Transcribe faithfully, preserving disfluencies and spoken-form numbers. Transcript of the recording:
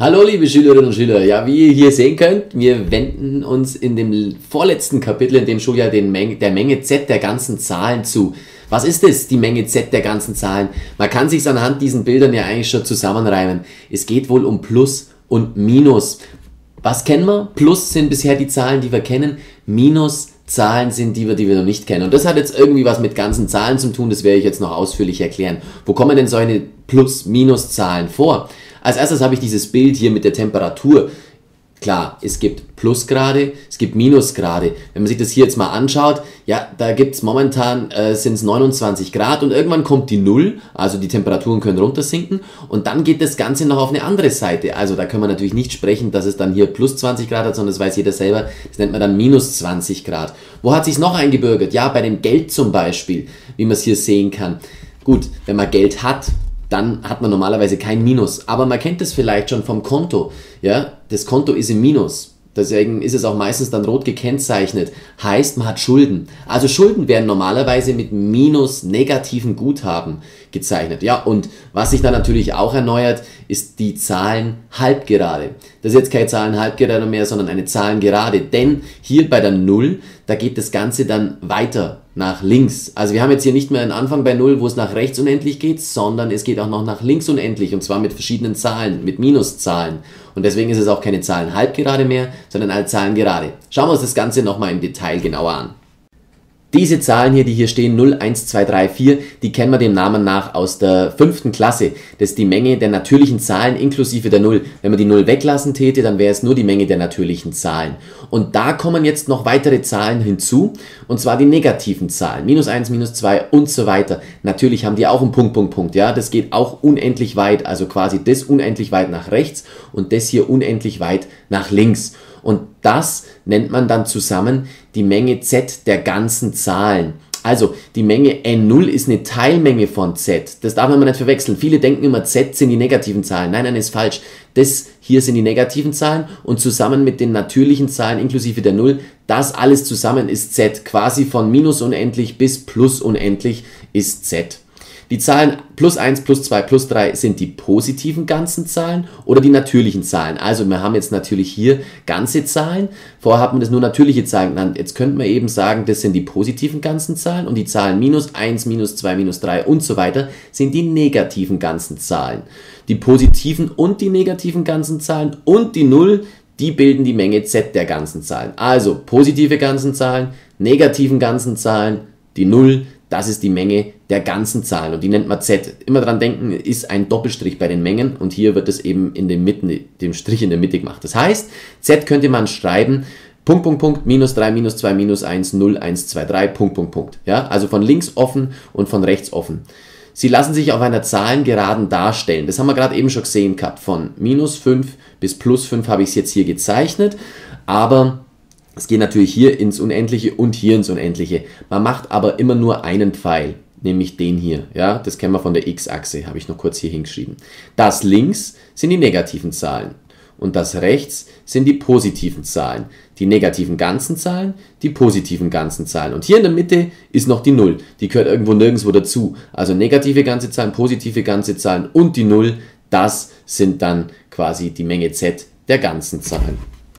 Hallo liebe Schülerinnen und Schüler, ja, wie ihr hier sehen könnt, wir wenden uns in dem vorletzten Kapitel in dem Schuljahr den Menge, der Menge Z der ganzen Zahlen zu. Was ist es, die Menge Z der ganzen Zahlen? Man kann sich's anhand diesen Bildern ja eigentlich schon zusammenreimen. Es geht wohl um Plus und Minus. Was kennen wir? Plus sind bisher die Zahlen, die wir kennen, Minus Zahlen sind die, die wir noch nicht kennen. Und das hat jetzt irgendwie was mit ganzen Zahlen zu tun, das werde ich jetzt noch ausführlich erklären. Wo kommen denn solche Plus-Minus-Zahlen vor? Als erstes habe ich dieses Bild hier mit der Temperatur. Klar, es gibt Plusgrade, es gibt Minusgrade. Wenn man sich das hier jetzt mal anschaut, ja, da gibt es momentan, äh, sind es neunundzwanzig Grad und irgendwann kommt die Null, also die Temperaturen können runtersinken und dann geht das Ganze noch auf eine andere Seite. Also da können wir natürlich nicht sprechen, dass es dann hier plus zwanzig Grad hat, sondern das weiß jeder selber, das nennt man dann minus zwanzig Grad. Wo hat sich's noch eingebürgert? Ja, bei dem Geld zum Beispiel, wie man es hier sehen kann. Gut, wenn man Geld hat, dann hat man normalerweise kein Minus. Aber man kennt das vielleicht schon vom Konto. Ja? Das Konto ist im Minus. Deswegen ist es auch meistens dann rot gekennzeichnet. Heißt, man hat Schulden. Also Schulden werden normalerweise mit minus negativen Guthaben gezeichnet. Ja, und was sich dann natürlich auch erneuert, ist die Zahlenhalbgerade. Das ist jetzt keine Zahlenhalbgerade mehr, sondern eine Zahlengerade. Denn hier bei der Null, da geht das Ganze dann weiter nach links. Also wir haben jetzt hier nicht mehr einen Anfang bei Null, wo es nach rechts unendlich geht, sondern es geht auch noch nach links unendlich und zwar mit verschiedenen Zahlen, mit Minuszahlen. Und deswegen ist es auch keine Zahlenhalbgerade mehr, sondern eine Zahlengerade. Schauen wir uns das Ganze nochmal im Detail genauer an. Diese Zahlen hier, die hier stehen, null, eins, zwei, drei, vier, die kennen wir dem Namen nach aus der fünften Klasse. Das ist die Menge der natürlichen Zahlen inklusive der null. Wenn man die null weglassen täte, dann wäre es nur die Menge der natürlichen Zahlen. Und da kommen jetzt noch weitere Zahlen hinzu, und zwar die negativen Zahlen. minus eins, minus zwei und so weiter. Natürlich haben die auch einen Punkt, Punkt, Punkt. Ja, das geht auch unendlich weit, also quasi das unendlich weit nach rechts und das hier unendlich weit nach links. Und das nennt man dann zusammen die Menge Z der ganzen Zahlen. Also die Menge N null ist eine Teilmenge von Z. Das darf man immer nicht verwechseln. Viele denken immer, Z sind die negativen Zahlen. Nein, nein, ist falsch. Das hier sind die negativen Zahlen und zusammen mit den natürlichen Zahlen inklusive der null, das alles zusammen ist Z. Quasi von minus unendlich bis plus unendlich ist Z. Die Zahlen plus eins, plus zwei, plus drei sind die positiven ganzen Zahlen oder die natürlichen Zahlen. Also wir haben jetzt natürlich hier ganze Zahlen. Vorher hat man das nur natürliche Zahlen genannt. Jetzt könnten wir eben sagen, das sind die positiven ganzen Zahlen und die Zahlen minus eins, minus zwei, minus drei und so weiter sind die negativen ganzen Zahlen. Die positiven und die negativen ganzen Zahlen und die null, die bilden die Menge Z der ganzen Zahlen. Also positive ganzen Zahlen, negativen ganzen Zahlen, die null, das ist die Menge der ganzen Zahlen und die nennt man Z. Immer dran denken, ist ein Doppelstrich bei den Mengen und hier wird es eben in den Mitten, dem Strich in der Mitte gemacht. Das heißt, Z könnte man schreiben, Punkt, Punkt, Punkt, minus drei, minus zwei, minus eins, null, eins, zwei, drei, Punkt, Punkt, Punkt. Ja, also von links offen und von rechts offen. Sie lassen sich auf einer Zahlengeraden darstellen. Das haben wir gerade eben schon gesehen gehabt. Von minus fünf bis plus fünf habe ich es jetzt hier gezeichnet, aber es geht natürlich hier ins Unendliche und hier ins Unendliche. Man macht aber immer nur einen Pfeil, nämlich den hier. Ja, das kennen wir von der X-Achse, habe ich noch kurz hier hingeschrieben. Das links sind die negativen Zahlen und das rechts sind die positiven Zahlen. Die negativen ganzen Zahlen, die positiven ganzen Zahlen. Und hier in der Mitte ist noch die null. Die gehört irgendwo nirgendwo dazu. Also negative ganze Zahlen, positive ganze Zahlen und die null, das sind dann quasi die Menge Z der ganzen Zahlen.